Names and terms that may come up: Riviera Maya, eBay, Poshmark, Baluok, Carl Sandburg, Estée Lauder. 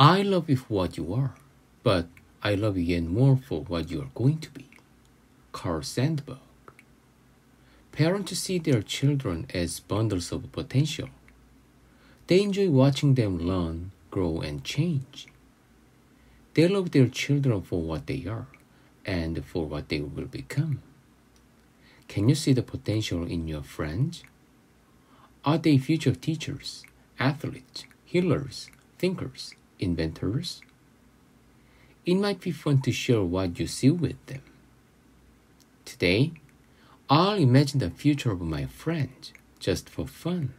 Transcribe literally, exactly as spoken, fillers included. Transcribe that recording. I love you for what you are, but I love you yet more for what you are going to be. Carl Sandburg. Parents see their children as bundles of potential. They enjoy watching them learn, grow, and change. They love their children for what they are and for what they will become. Can you see the potential in your friends? Are they future teachers, athletes, healers, thinkers, inventors? It might be fun to share what you see with them. Today, I'll imagine the future of my friends just for fun.